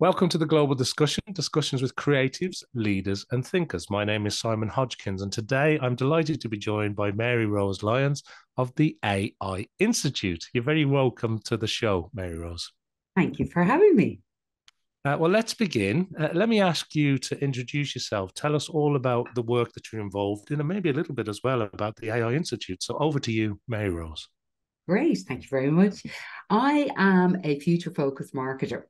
Welcome to The Global Discussion, discussions with creatives, leaders and thinkers. My name is Simon Hodgkins and today I'm delighted to be joined by Mary Rose Lyons of the AI Institute. You're very welcome to the show, Mary Rose. Thank you for having me. Well, let's begin. Let me ask you to introduce yourself. Tell us all about the work that you're involved in and maybe a little bit as well about the AI Institute. So over to you, Mary Rose. Great, thank you very much. I am a future-focused marketer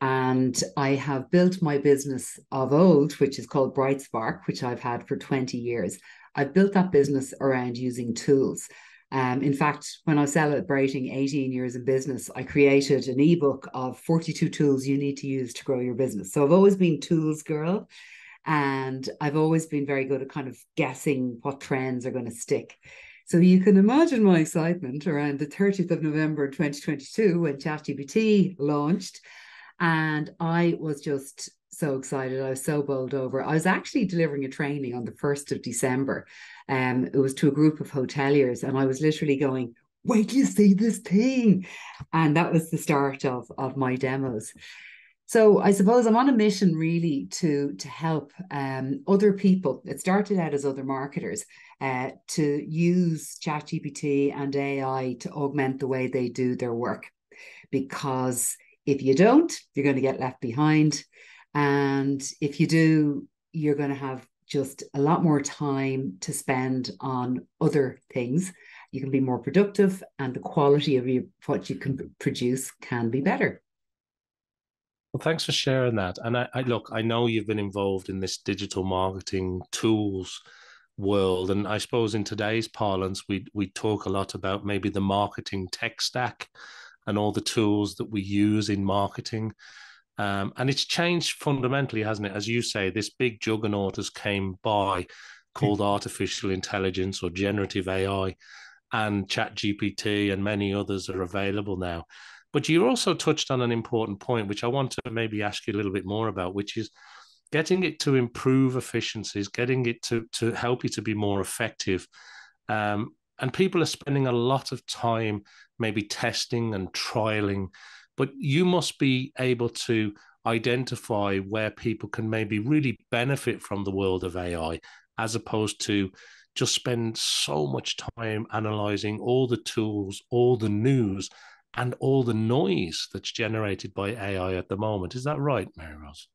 and I have built my business of old, which is called BrightSpark, which I've had for 20 years. I've built that business around using tools. In fact, when I was celebrating 18 years in business, I created an ebook of 42 tools you need to use to grow your business. So I've always been tools girl and I've always been very good at kind of guessing what trends are going to stick. So you can imagine my excitement around the 30th of November 2022 when ChatGPT launched. And I was just so excited. I was so bowled over. I was actually delivering a training on the 1st of December. It was to a group of hoteliers and I was literally going, wait till you see this thing. And that was the start of my demos. So I suppose I'm on a mission really to help other people. It started out as other marketers to use ChatGPT and AI to augment the way they do their work. Because if you don't, you're going to get left behind. And if you do, you're going to have just a lot more time to spend on other things. You can be more productive and the quality of what you can produce can be better. Well, thanks for sharing that. And I know you've been involved in this digital marketing tools world. And I suppose in today's parlance, we talk a lot about maybe the marketing tech stack and all the tools that we use in marketing. And it's changed fundamentally, hasn't it? As you say, this big juggernaut has came by called artificial intelligence or generative AI, and ChatGPT and many others are available now. But you also touched on an important point, which I want to maybe ask you a little bit more about, which is getting it to improve efficiencies, getting it to help you to be more effective. And people are spending a lot of time maybe testing and trialing, but you must be able to identify where people can maybe really benefit from the world of AI, as opposed to just spend so much time analyzing all the tools, all the news, and all the noise that's generated by AI at the moment. Is that right, Mary Rose?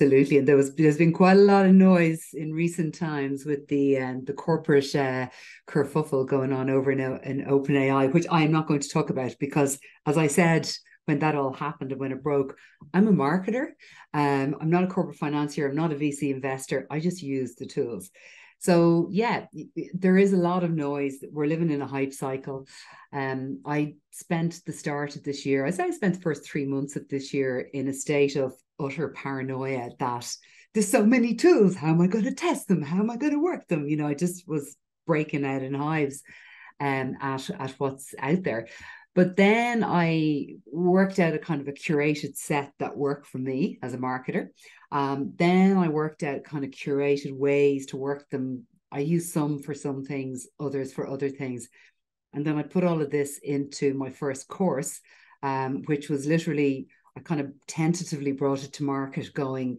Absolutely. And there's been quite a lot of noise in recent times with the corporate kerfuffle going on over in OpenAI, which I am not going to talk about because, as I said, when that all happened and when it broke, I'm a marketer. I'm not a corporate financier. I'm not a VC investor. I just use the tools. So yeah, there is a lot of noise. We're living in a hype cycle. I spent the start of this year, I spent the first 3 months of this year in a state of utter paranoia that there's so many tools. How am I going to test them? How am I going to work them? You know, I just was breaking out in hives at what's out there. But then I worked out a kind of a curated set that worked for me as a marketer. Then I worked out kind of curated ways to work them. I use some for some things, others for other things. And then I put all of this into my first course, which was literally, I kind of tentatively brought it to market going,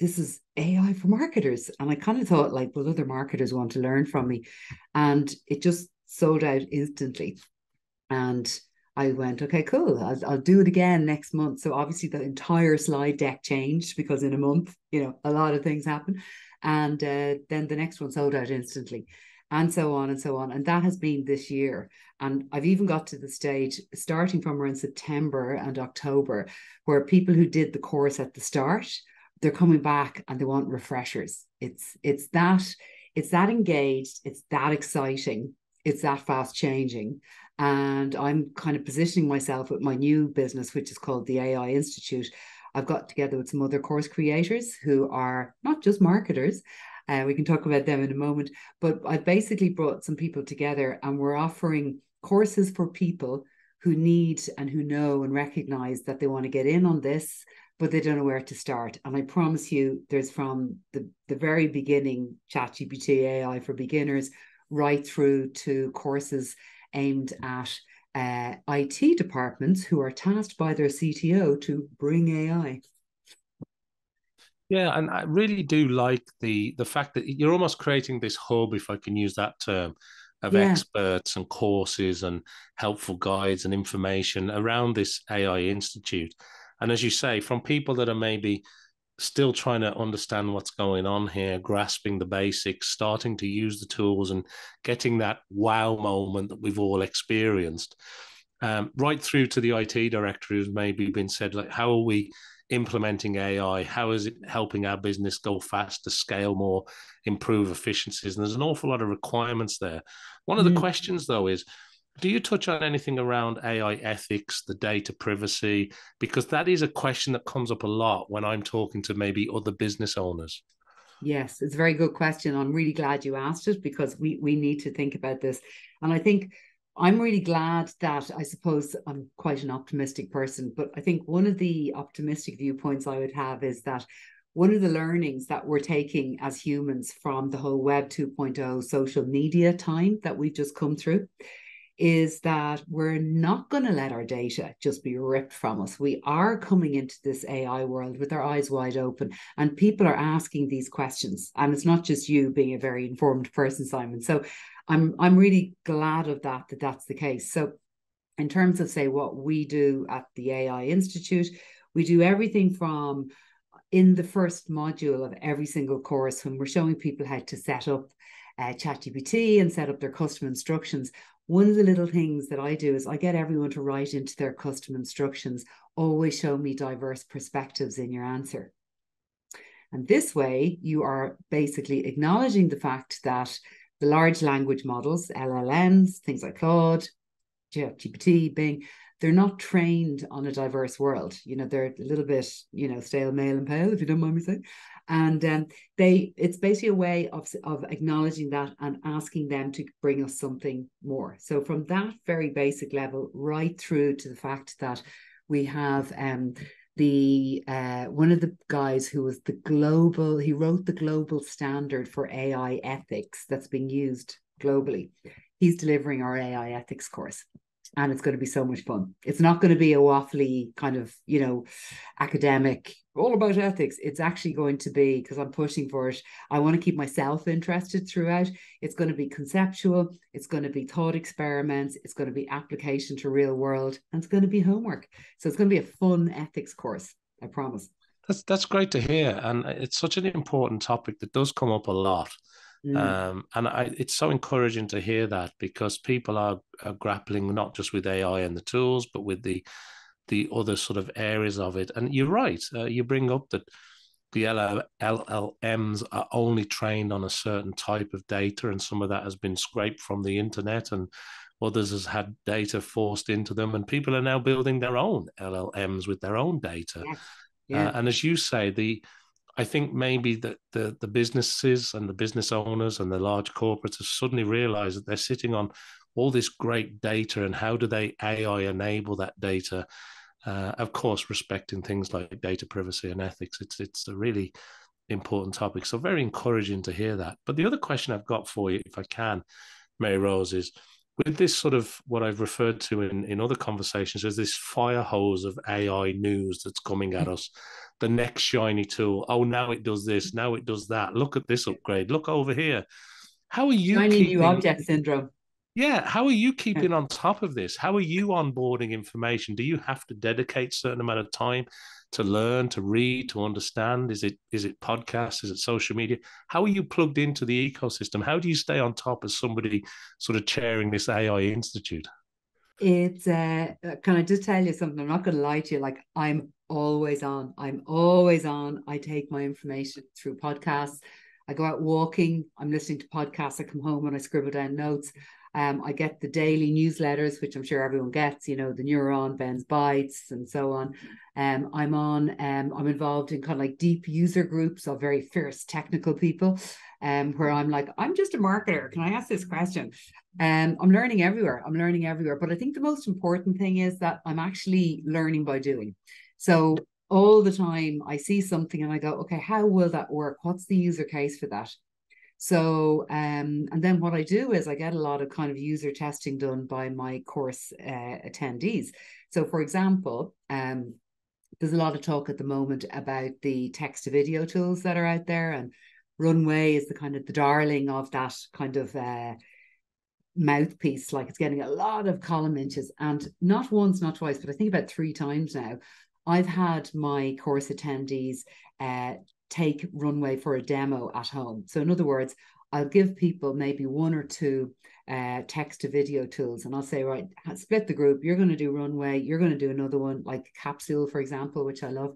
this is AI for marketers. And I kind of thought like, well, other marketers want to learn from me. And it just sold out instantly. And I went, okay, cool. I'll do it again next month. So obviously the entire slide deck changed because in a month, you know, a lot of things happen. And then the next one sold out instantly and so on and so on. And that has been this year. And I've even got to the stage starting from around September and October where people who did the course at the start, they're coming back and they want refreshers. It's that engaged. It's that exciting. It's that fast changing. And I'm kind of positioning myself with my new business, which is called the AI Institute. I've got together with some other course creators who are not just marketers. We can talk about them in a moment. But I basically brought some people together and we're offering courses for people who need and who know and recognize that they want to get in on this, but they don't know where to start. And I promise you, there's from the very beginning, ChatGPT AI for beginners, right through to courses aimed at IT departments who are tasked by their CTO to bring AI. Yeah, and I really do like the fact that you're almost creating this hub, if I can use that term, of experts and courses and helpful guides and information around this AI Institute. And as you say, from people that are maybe still trying to understand what's going on here, grasping the basics, starting to use the tools and getting that wow moment that we've all experienced, right through to the IT director who's maybe been said, like, how are we implementing AI? How is it helping our business go faster, scale more, improve efficiencies? And there's an awful lot of requirements there. One of the questions, though, is, do you touch on anything around AI ethics, the data privacy? Because that is a question that comes up a lot when I'm talking to maybe other business owners. Yes, it's a very good question. I'm really glad you asked it, because we need to think about this. And I think I'm really glad that, I suppose I'm quite an optimistic person, but I think one of the optimistic viewpoints I would have is that one of the learnings that we're taking as humans from the whole Web 2.0 social media time that we've just come through is that we're not going to let our data just be ripped from us. We are coming into this AI world with our eyes wide open, and people are asking these questions. And it's not just you being a very informed person, Simon. So I'm really glad of that that's the case. So in terms of, say, what we do at the AI Institute, we do everything from, in the first module of every single course, when we're showing people how to set up ChatGPT and set up their custom instructions, one of the little things that I do is I get everyone to write into their custom instructions, always show me diverse perspectives in your answer. And this way, you are basically acknowledging the fact that the large language models, LLMs, things like Claude, ChatGPT, Bing, they're not trained on a diverse world. You know, they're a little bit, you know, stale, male and pale, if you don't mind me saying. And it's basically a way of acknowledging that and asking them to bring us something more. So from that very basic level, right through to the fact that we have one of the guys who was he wrote the global standard for AI ethics that's being used globally. He's delivering our AI ethics course. And it's going to be so much fun. It's not going to be a waffly kind of, you know, academic, all about ethics. It's actually going to be, because I'm pushing for it, I want to keep myself interested throughout. It's going to be conceptual. It's going to be thought experiments. It's going to be application to real world. And it's going to be homework. So it's going to be a fun ethics course, I promise. That's great to hear. And it's such an important topic that does come up a lot. And it's so encouraging to hear that, because people are grappling not just with AI and the tools, but with the other sort of areas of it. And you're right. You bring up that the LLMs are only trained on a certain type of data, and some of that has been scraped from the internet, and others has had data forced into them. And people are now building their own LLMs with their own data. Yeah. Yeah. And as you say, I think maybe that the businesses and the business owners and the large corporates have suddenly realized that they're sitting on all this great data, and how do they AI enable that data? Of course, respecting things like data privacy and ethics. It's a really important topic. So very encouraging to hear that. But the other question I've got for you, if I can, Mary Rose, is with this sort of what I've referred to in other conversations as this fire hose of AI news that's coming at us, the next shiny tool. Oh, now it does this. Now it does that. Look at this upgrade. Look over here. How are you? Shiny new object syndrome. Yeah. How are you keeping on top of this? How are you onboarding information? Do you have to dedicate a certain amount of time to learn, to read, to understand? Is it podcasts? Is it social media? How are you plugged into the ecosystem? How do you stay on top as somebody sort of chairing this AI Institute? It's can I just tell you something? I'm not going to lie to you. Like, I'm always on. I take my information through podcasts. I go out walking. I'm listening to podcasts. I come home and I scribble down notes. I get the daily newsletters, which I'm sure everyone gets, you know, the Neuron, Ben's Bites, and so on. I'm involved in kind of like deep user groups of very fierce technical people, where I'm like, I'm just a marketer. Can I ask this question? I'm learning everywhere. But I think the most important thing is that I'm actually learning by doing. So all the time I see something and I go, okay, how will that work? What's the user case for that? So, and then what I do is I get a lot of kind of user testing done by my course attendees. So for example, There's a lot of talk at the moment about the text to video tools that are out there, and Runway is the kind of the darling of that kind of mouthpiece. Like, it's getting a lot of column inches, and not once, not twice, but I think about 3 times now, I've had my course attendees take Runway for a demo at home. So in other words, I'll give people maybe 1 or 2 text to video tools, and I'll say, right, split the group. You're going to do Runway. You're going to do another one like Capsule, for example, which I love.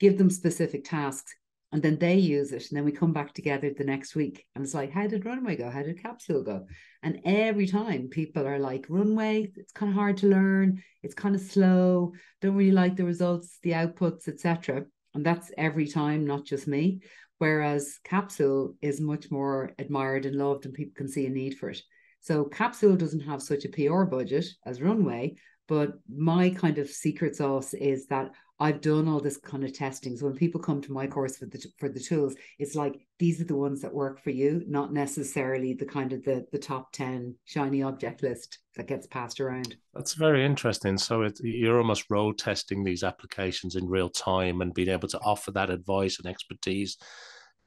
Give them specific tasks, and then they use it. And then we come back together the next week, and it's like, how did Runway go? How did Capsule go? And every time people are like, Runway, it's kind of hard to learn. It's kind of slow. Don't really like the results, the outputs, etc. And that's every time, not just me. Whereas Capsule is much more admired and loved, and people can see a need for it. So Capsule doesn't have such a PR budget as Runway, but my kind of secret sauce is that I've done all this kind of testing. So when people come to my course for the tools, it's like, these are the ones that work for you, not necessarily the kind of the top 10 shiny object list that gets passed around. That's very interesting. So you're almost road testing these applications in real time and being able to offer that advice and expertise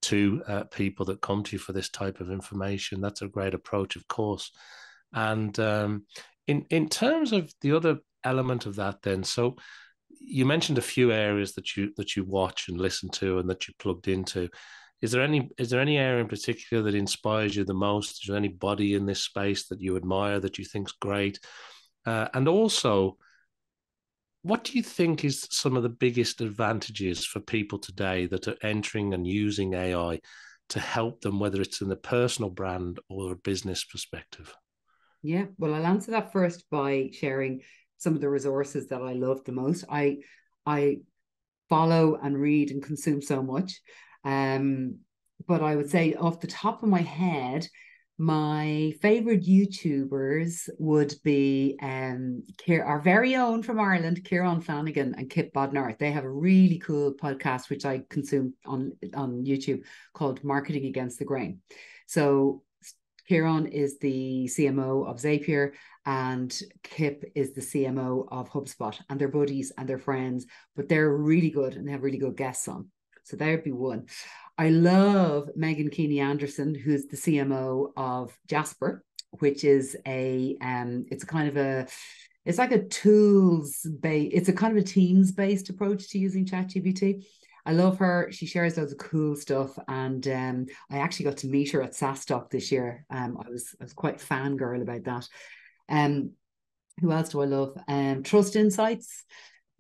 to people that come to you for this type of information. That's a great approach, of course. And in terms of the other element of that then, so you mentioned a few areas that you watch and listen to and that you plugged into. Is there any area in particular that inspires you the most? Is there anybody in this space that you admire, that you think's great? And also, what do you think is some of the biggest advantages for people today that are entering and using AI to help them, whether it's in the personal brand or a business perspective? Yeah, well, I'll answer that first by sharing some of the resources that I love the most. I follow and read and consume so much. But I would say off the top of my head, my favorite YouTubers would be our very own from Ireland, Kieran Flanagan and Kip Bodnar. They have a really cool podcast, which I consume on YouTube, called Marketing Against the Grain. So Kieran is the CMO of Zapier, and Kip is the CMO of HubSpot, and they're buddies and they're friends, but they're really good and they have really good guests on. So there'd be one. I love Megan Keeney-Anderson, who's the CMO of Jasper, which is a teams-based approach to using ChatGPT. I love her. She shares loads of cool stuff. And I actually got to meet her at SaaStock this year. I was quite fangirl about that. Who else do I love? Trust Insights.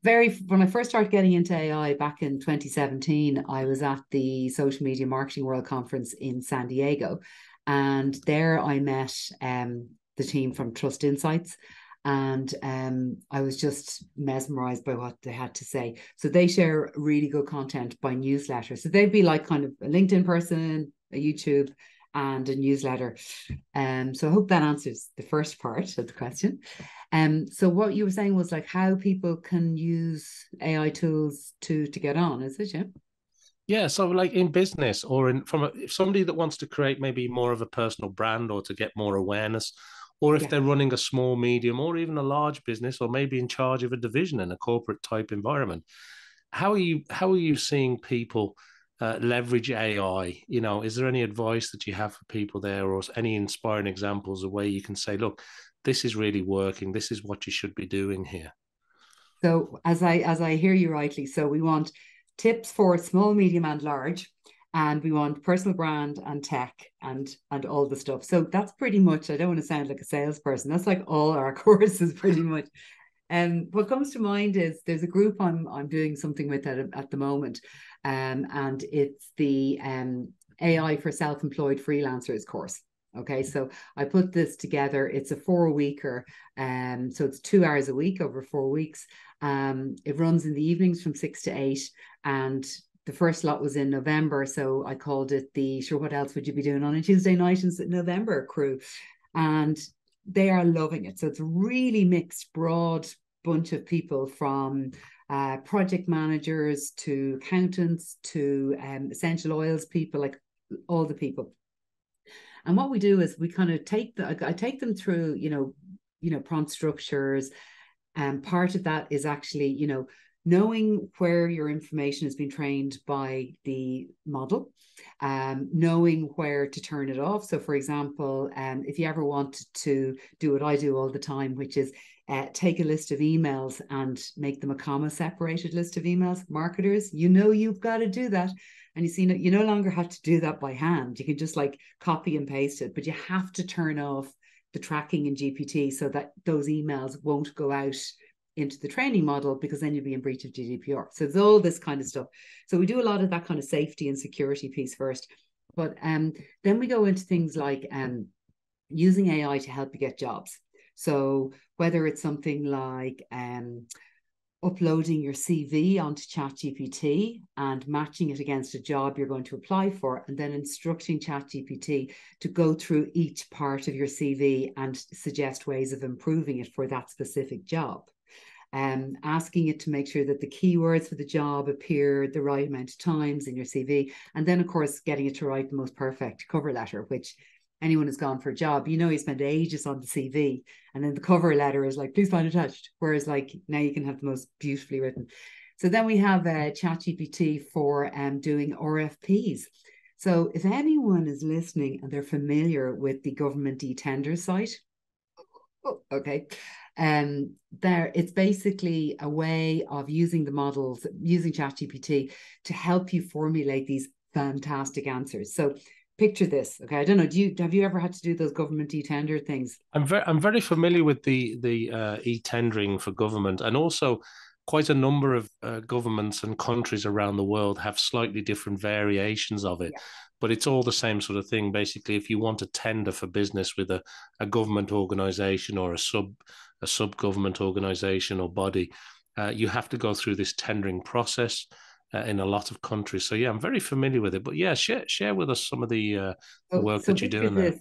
When I first started getting into AI back in 2017, I was at the Social Media Marketing World Conference in San Diego. And there I met the team from Trust Insights. And I was just mesmerized by what they had to say. So they share really good content by newsletter. So they'd be like kind of a LinkedIn person, a YouTube, and a newsletter. So I hope that answers the first part of the question. So what you were saying was like how people can use AI tools to get on, is it, Jim? Yeah, so like in business or if somebody that wants to create maybe more of a personal brand or to get more awareness, or if they're running a small, medium, or even a large business, or maybe in charge of a division in a corporate type environment, how are you seeing people leverage AI? You know, is there any advice that you have for people there, or any inspiring examples of where you can say, look, this is really working. This is what you should be doing here. So as I hear you rightly, so we want tips for small, medium, and large. And we want personal brand and tech and all the stuff. So that's pretty much, I don't want to sound like a salesperson. That's like all our courses pretty much. And what comes to mind is there's a group I'm doing something with at the moment. And it's the AI for Self-Employed Freelancers course. Okay, so I put this together. It's a 4-weeker. So it's 2 hours a week over 4 weeks. It runs in the evenings from 6 to 8. And the first lot was in November, so I called it the "Sure, what else would you be doing on a Tuesday night in November?" crew, and they are loving it. So it's a really mixed, broad bunch of people from project managers to accountants to essential oils people, like all the people. And what we do is we kind of I take them through, prompt structures, and part of that is actually, knowing where your information has been trained by the model, knowing where to turn it off. So for example, if you ever wanted to do what I do all the time, which is take a list of emails and make them a comma separated list of emails, marketers, you know, you've got to do that. And you see, you no longer have to do that by hand. You can just like copy and paste it, but you have to turn off the tracking in GPT so that those emails won't go out into the training model, because then you'll be in breach of GDPR. So it's all this kind of stuff. So we do a lot of that kind of safety and security piece first, but then we go into things like using AI to help you get jobs. So whether it's something like uploading your CV onto ChatGPT and matching it against a job you're going to apply for, and then instructing ChatGPT to go through each part of your CV and suggest ways of improving it for that specific job. Asking it to make sure that the keywords for the job appear the right amount of times in your CV. And then, of course, getting it to write the most perfect cover letter, which anyone who's gone for a job, you know, you spend ages on the CV, and then the cover letter is like, please find attached. Whereas like now you can have the most beautifully written. So then we have ChatGPT for doing RFPs. So if anyone is listening and they're familiar with the government e-tender site, okay, there it's basically a way of using the models, using ChatGPT to help you formulate these fantastic answers. So picture this, okay? I don't know. Have you ever had to do those government e-tender things? I'm very familiar with the e-tendering for government, and also quite a number of governments and countries around the world have slightly different variations of it, yeah. But it's all the same sort of thing. Basically, if you want to tender for business with a government organization or a sub government organization or body, you have to go through this tendering process. In a lot of countries. So yeah, I'm very familiar with it, but yeah, share with us some of the work that you're doing there.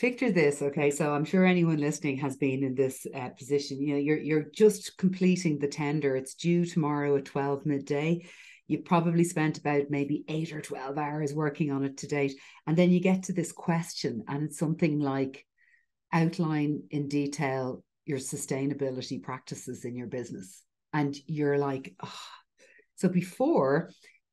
Picture this, okay? So I'm sure anyone listening has been in this position. You know, you're just completing the tender. It's due tomorrow at 12 midday. You probably spent about maybe 8 or 12 hours working on it to date. And then you get to this question, and it's something like, outline in detail your sustainability practices in your business. And you're like, oh. So before,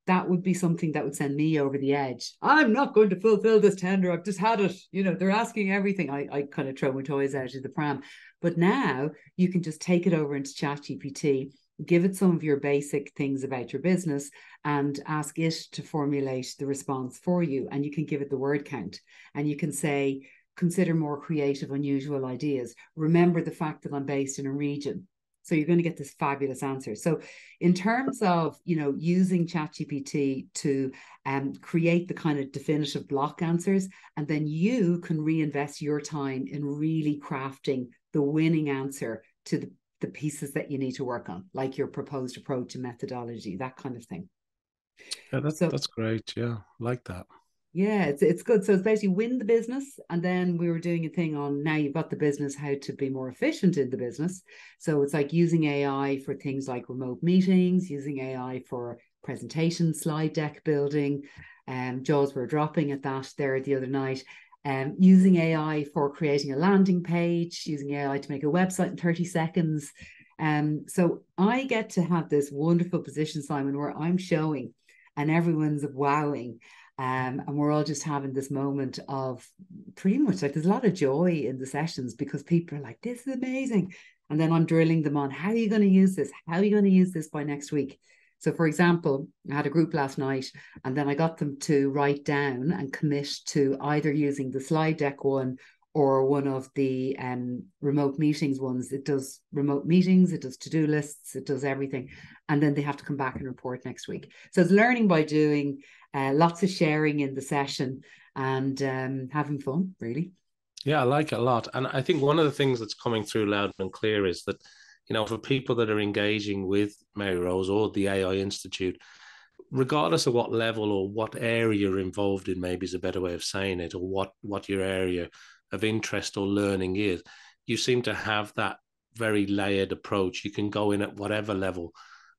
that would be something that would send me over the edge. I'm not going to fulfill this tender. I've just had it. You know, they're asking everything. I kind of throw my toys out of the pram. But now you can just take it over into ChatGPT, give it some of your basic things about your business and ask it to formulate the response for you. And you can give it the word count, and you can say, consider more creative, unusual ideas. Remember the fact that I'm based in a region. So you're going to get this fabulous answer. So in terms of, you know, using ChatGPT to create the kind of definitive block answers, and then you can reinvest your time in really crafting the winning answer to the pieces that you need to work on, like your proposed approach and methodology, that kind of thing. Yeah, that's great. Yeah, like that. Yeah, it's good. So it's basically win the business. And then we were doing a thing on, now you've got the business, how to be more efficient in the business. So it's like using AI for things like remote meetings, using AI for presentation, slide deck building, jaws were dropping at that there the other night, using AI for creating a landing page, using AI to make a website in 30 seconds. So I get to have this wonderful position, Simon, where I'm showing and everyone's wowing. And we're all just having this moment of pretty much like there's a lot of joy in the sessions because people are like, this is amazing. And then I'm drilling them on, how are you going to use this? How are you going to use this by next week? So, for example, I had a group last night and then I got them to write down and commit to either using the slide deck one or one of the remote meetings ones. It does remote meetings, it does to-do lists, it does everything. And then they have to come back and report next week. So it's learning by doing, lots of sharing in the session and having fun, really. Yeah, I like it a lot. And I think one of the things that's coming through loud and clear is that, you know, for people that are engaging with Mary Rose or the AI Institute, regardless of what level or what area you're involved in, maybe is a better way of saying it, or what your area of interest or learning is, you seem to have that very layered approach. You can go in at whatever level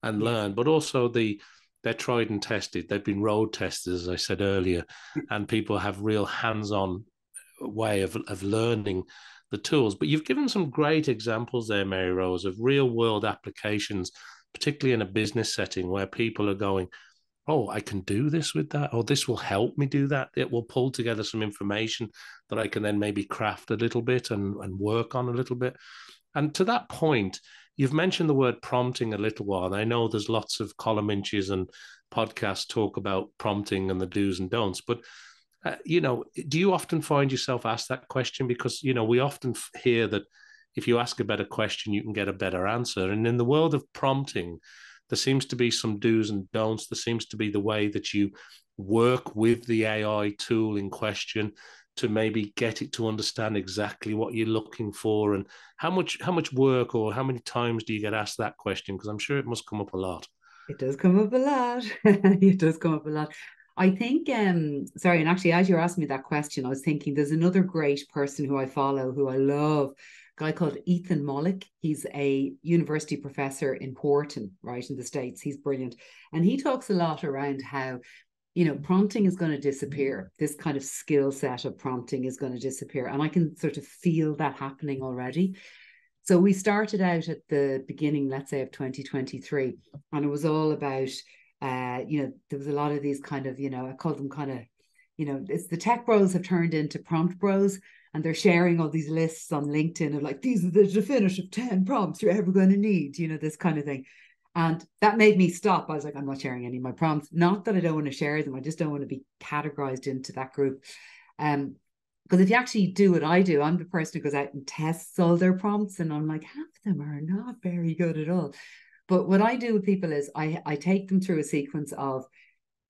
and learn, but also they're tried and tested. They've been road tested, as I said earlier, and people have real hands-on way of learning the tools. But you've given some great examples there, Mary Rose, of real-world applications particularly in a business setting where people are going, oh, I can do this with that, or this will help me do that. It will pull together some information that I can then maybe craft a little bit and work on a little bit. And to that point, you've mentioned the word prompting a little while. And I know there's lots of column inches and podcasts talk about prompting and the do's and don'ts, but you know, do you often find yourself asked that question? Because, you know, we often hear that if you ask a better question, you can get a better answer. And in the world of prompting, there seems to be some do's and don'ts. There seems to be the way that you work with the AI tool in question to maybe get it to understand exactly what you're looking for. And how much work or how many times do you get asked that question? Because I'm sure it must come up a lot. It does come up a lot. It does come up a lot. I think, sorry, and actually, as you were asking me that question, I was thinking there's another great person who I follow, who I love, a guy called Ethan Mollick. He's a university professor in Wharton, right, in the States. He's brilliant. And he talks a lot around how, you know, prompting is going to disappear. This kind of skill set of prompting is going to disappear. And I can sort of feel that happening already. So we started out at the beginning, let's say, of 2023, and it was all about, you know, there was a lot of these kind of, you know, I call them kind of, you know, it's the tech bros have turned into prompt bros, and they're sharing all these lists on LinkedIn of like, these are the definitive 10 prompts you're ever going to need, you know, this kind of thing. And that made me stop. I was like, I'm not sharing any of my prompts. Not that I don't want to share them. I just don't want to be categorized into that group. Because if you actually do what I do, I'm the person who goes out and tests all their prompts. And I'm like, half of them are not very good at all. But what I do with people is I take them through a sequence of,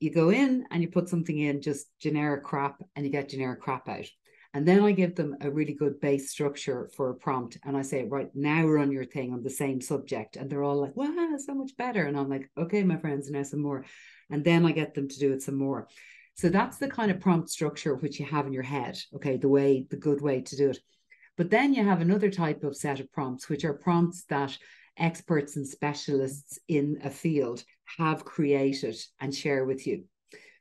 you go in and you put something in, just generic crap, and you get generic crap out. And then I give them a really good base structure for a prompt. And I say, right, now run your thing on the same subject. And they're all like, wow, so much better. And I'm like, okay, my friends, now some more. And then I get them to do it some more. So that's the kind of prompt structure which you have in your head. Okay, the good way to do it. But then you have another type of set of prompts, which are prompts that experts and specialists in a field have created and share with you.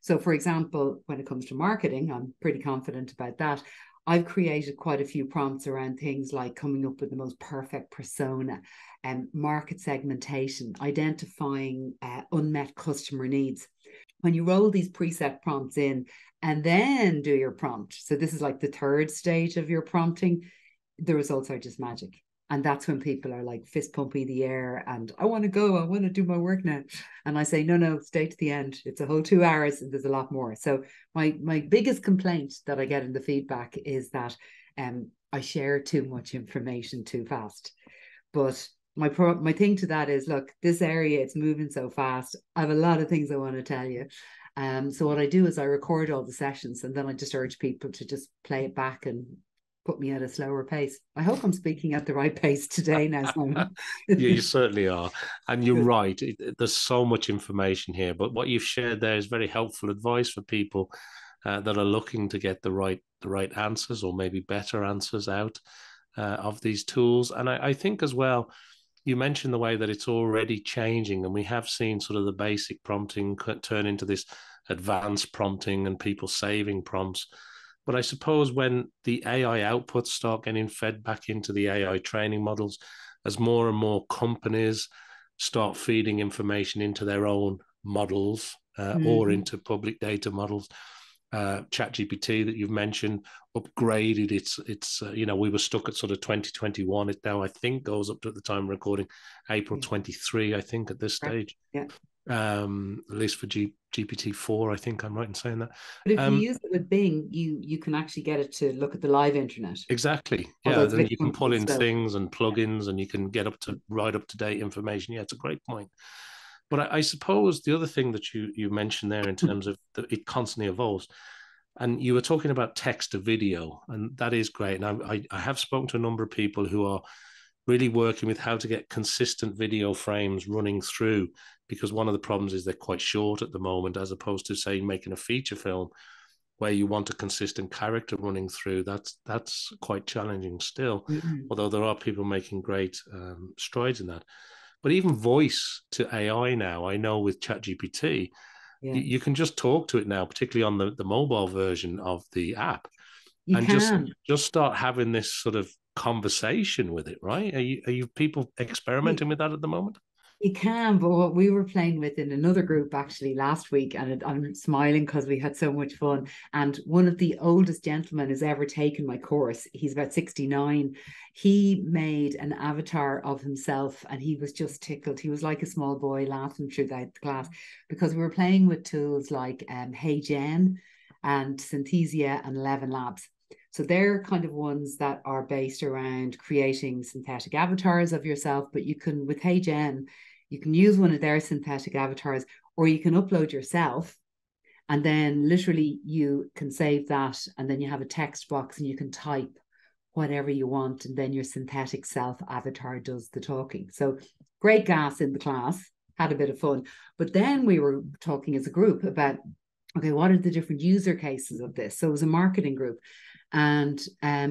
So for example, when it comes to marketing, I'm pretty confident about that. I've created quite a few prompts around things like coming up with the most perfect persona, market segmentation, identifying unmet customer needs. When you roll these preset prompts in and then do your prompt, so this is like the third stage of your prompting, the results are just magic. And that's when people are like fist pumping the air and I want to go, I want to do my work now. And I say, no, stay to the end. It's a whole 2 hours and there's a lot more. So my biggest complaint that I get in the feedback is that I share too much information too fast. But my thing to that is, look, this area, it's moving so fast. I have a lot of things I want to tell you. So what I do is I record all the sessions and then I just urge people to just play it back and put me at a slower pace. I hope I'm speaking at the right pace today now, Simon. Yeah, you certainly are. And you're right. There's so much information here, but what you've shared there is very helpful advice for people that are looking to get the right answers or maybe better answers out of these tools. And I think as well, you mentioned the way that it's already changing, and we have seen sort of the basic prompting turn into this advanced prompting and people saving prompts. But I suppose when the AI outputs start getting fed back into the AI training models, as more and more companies start feeding information into their own models or into public data models, ChatGPT that you've mentioned upgraded its you know, we were stuck at sort of 2021. It now I think goes up to, at the time of recording, April 23, I think, at this stage. Yeah. At least for GPT-4, I think I'm right in saying that. But if you use it with Bing, you can actually get it to look at the live internet. Exactly. Yeah, then you can pull in things and plugins, and you can get up to date information. Yeah, it's a great point. But I suppose the other thing that you mentioned there in terms of it constantly evolves, and you were talking about text to video, and that is great. And I have spoken to a number of people who are really working with how to get consistent video frames running through, because one of the problems is they're quite short at the moment, as opposed to, say, making a feature film where you want a consistent character running through. That's quite challenging still, although there are people making great strides in that. But even voice to AI now, I know with ChatGPT, you can just talk to it now, particularly on the mobile version of the app, just start having this sort of conversation with it, right? Are you people experimenting with that at the moment? You can, but what we were playing with in another group actually last week, and I'm smiling because we had so much fun, and one of the oldest gentlemen who's ever taken my course, he's about 69, he made an avatar of himself and he was just tickled. He was like a small boy laughing throughout the class because we were playing with tools like HeyGen and Synthesia and 11 Labs. So they're kind of ones that are based around creating synthetic avatars of yourself, but you can, with HeyGen, you can use one of their synthetic avatars, or you can upload yourself, and then literally you can save that, and then you have a text box and you can type whatever you want, and then your synthetic self avatar does the talking. So great gas in the class, had a bit of fun. But then we were talking as a group about, okay, what are the different user cases of this? So it was a marketing group. And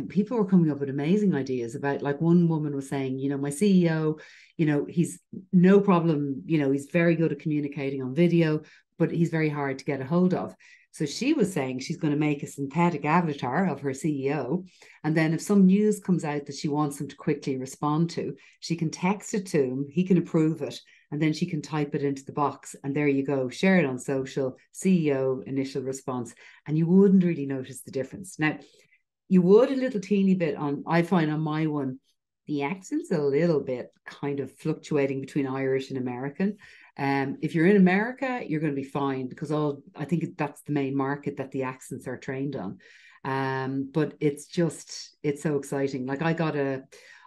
people were coming up with amazing ideas about, like, one woman was saying, you know, my CEO, you know, he's no problem, you know, he's very good at communicating on video, but he's very hard to get a hold of. So she was saying she's going to make a synthetic avatar of her CEO. And then if some news comes out that she wants him to quickly respond to, she can text it to him, he can approve it, and then she can type it into the box. And there you go, share it on social, CEO, initial response. And you wouldn't really notice the difference. Now, you would a little teeny bit on, I find on my one, the accent's a little bit kind of fluctuating between Irish and American. If you're in America, you're going to be fine because I think that's the main market that the accents are trained on. But it's so exciting. Like I got a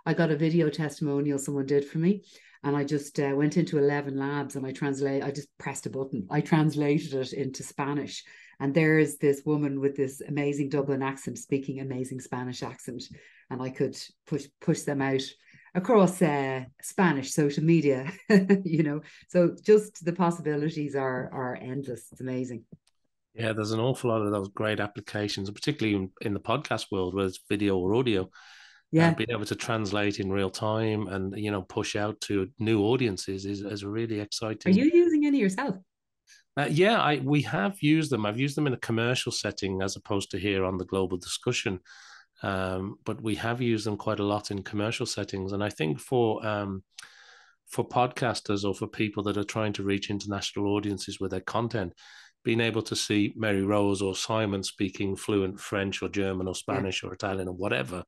video testimonial someone did for me, and I just went into 11 Labs and I just pressed a button. I translated it into Spanish. And there is this woman with this amazing Dublin accent speaking amazing Spanish accent. And I could push them out across Spanish social media, you know. So just the possibilities are endless. It's amazing. Yeah, there's an awful lot of those great applications, particularly in the podcast world, whether it's video or audio. Yeah, being able to translate in real time and, you know, push out to new audiences is really exciting. Are you using any yourself? Yeah, we have used them. I've used them in a commercial setting as opposed to here on the Global Discussion. But we have used them quite a lot in commercial settings. And I think for podcasters or for people that are trying to reach international audiences with their content, being able to see Mary Rose or Simon speaking fluent French or German or Spanish or Italian or whatever,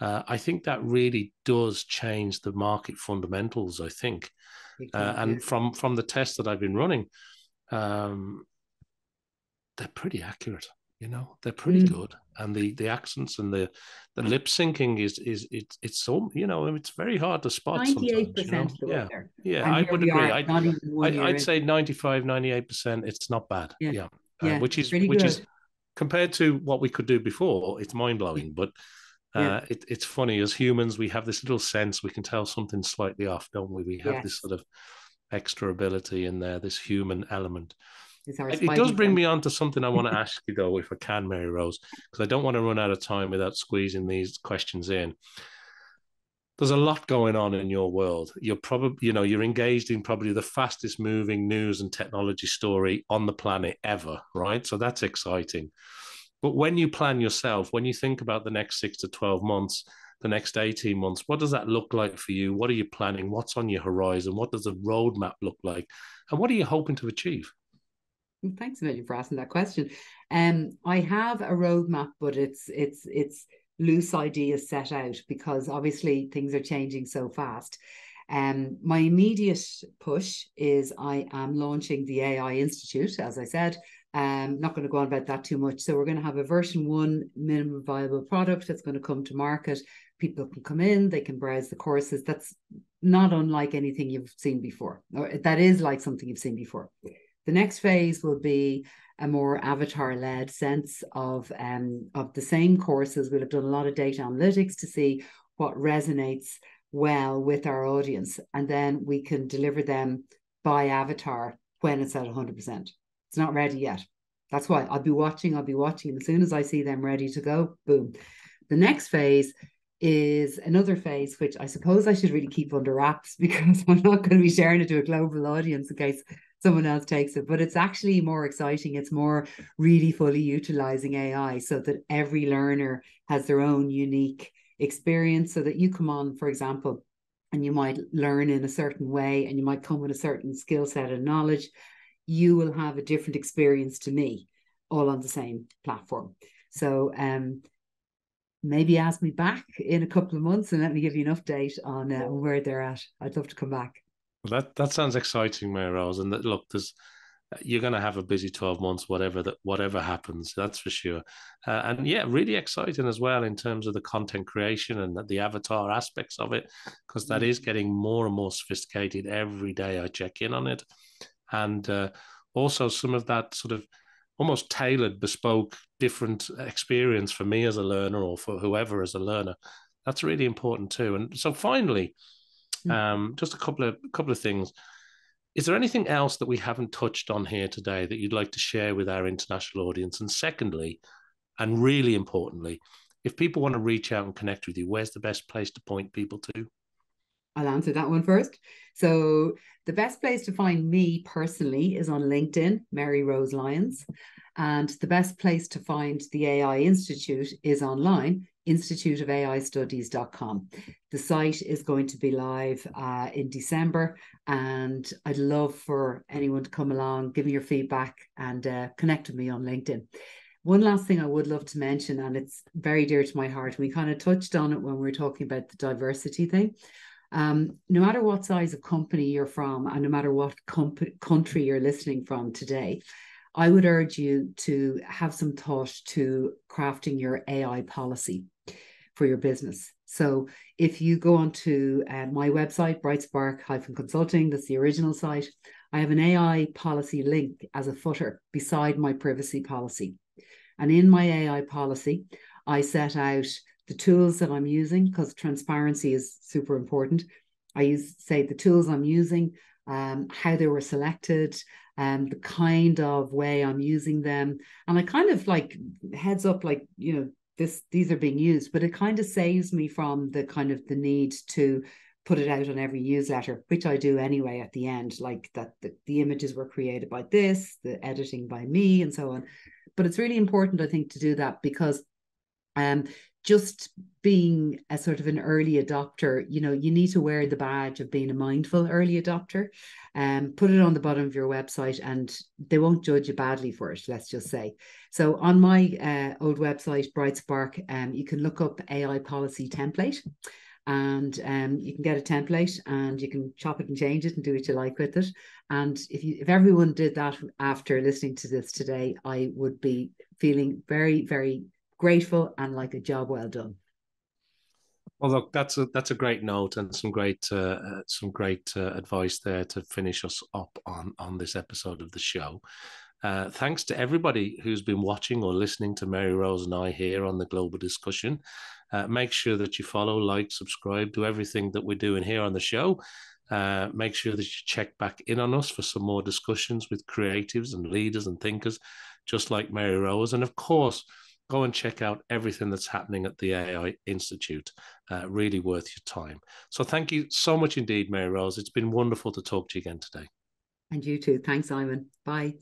I think that really does change the market fundamentals, I think. And from the tests that I've been running, they're pretty accurate. You know, they're pretty good, and the accents and the lip syncing it's so, you know, it's very hard to spot. 98%, you know? I would agree. I'd say 95-98%. It's not bad. Which is compared to what we could do before. It's mind blowing, but it's funny. As humans, we have this little sense we can tell something slightly off, don't we? We have this sort of extra ability in there, this human element. It does bring me on to something I want to ask you, though, if I can, Mary Rose, because I don't want to run out of time without squeezing these questions in. There's a lot going on in your world. You're probably, you know, you're engaged in probably the fastest moving news and technology story on the planet ever, right? So that's exciting. But when you plan yourself, when you think about the next 6 to 12 months, the next 18 months, what does that look like for you? What are you planning? What's on your horizon? What does the roadmap look like? And what are you hoping to achieve? Thanks a million for asking that question. I have a roadmap, but it's loose ideas set out because obviously things are changing so fast. My immediate push is I am launching the AI Institute, as I said. I'm not going to go on about that too much. So we're going to have a version 1 minimum viable product that's going to come to market. People can come in, they can browse the courses. That's not unlike anything you've seen before, or that is like something you've seen before. The next phase will be a more avatar-led sense of the same courses. We'll have done a lot of data analytics to see what resonates well with our audience. And then we can deliver them by avatar when it's at 100%. It's not ready yet. That's why I'll be watching. As soon as I see them ready to go, boom. The next phase is another phase, which I suppose I should really keep under wraps because I'm not going to be sharing it to a global audience in case someone else takes it, but it's actually more exciting. It's more really fully utilizing AI so that every learner has their own unique experience so that you come on, for example, and you might learn in a certain way, and you might come with a certain skill set and knowledge, you will have a different experience to me, all on the same platform. So maybe ask me back in a couple of months and let me give you an update on where they're at. I'd love to come back. Well, that sounds exciting, Mary Rose. And that, look, you're going to have a busy 12 months, whatever happens, that's for sure. And yeah, really exciting as well in terms of the content creation and the avatar aspects of it, because that is getting more and more sophisticated every day. I check in on it. And also some of that sort of almost tailored, bespoke, different experience for me as a learner or for whoever as a learner. That's really important too. And so finally, just a couple of things. Is there anything else that we haven't touched on here today that you'd like to share with our international audience? And secondly, and really importantly, if people want to reach out and connect with you, where's the best place to point people to? I'll answer that one first. So the best place to find me personally is on LinkedIn, Mary Rose Lyons. And the best place to find the AI Institute is online, instituteofaistudies.com. The site is going to be live in December, and I'd love for anyone to come along, give me your feedback, and connect with me on LinkedIn. One last thing I would love to mention, and it's very dear to my heart, we kind of touched on it when we were talking about the diversity thing. No matter what size of company you're from, and no matter what country you're listening from today, I would urge you to have some thought to crafting your AI policy for your business. So if you go onto my website, brightspark-consulting, that's the original site, I have an AI policy link as a footer beside my privacy policy. And in my AI policy, I set out the tools that I'm using, because transparency is super important. I say the tools I'm using, how they were selected, the kind of way I'm using them. And I kind of like heads up, like, you know, these are being used, but it kind of saves me from the kind of the need to put it out on every newsletter, which I do anyway at the end, like that the images were created by this, the editing by me and so on. But it's really important, I think, to do that, because just being a sort of an early adopter, you know, you need to wear the badge of being a mindful early adopter. Put it on the bottom of your website and they won't judge you badly for it, let's just say. So on my old website, BrightSpark, you can look up AI policy template, and you can get a template and you can chop it and change it and do what you like with it. And if everyone did that after listening to this today, I would be feeling very, very grateful and like a job well done. Well, look, that's a great note and some great advice there to finish us up on this episode of the show. Thanks to everybody who's been watching or listening to Mary Rose and I here on The Global Discussion. Make sure that you follow, like, subscribe to everything that we're doing here on the show. Make sure that you check back in on us for some more discussions with creatives and leaders and thinkers, just like Mary Rose. And of course, go and check out everything that's happening at the AI Institute. Really worth your time. So thank you so much indeed, Mary Rose. It's been wonderful to talk to you again today. And you too. Thanks, Simon. Bye.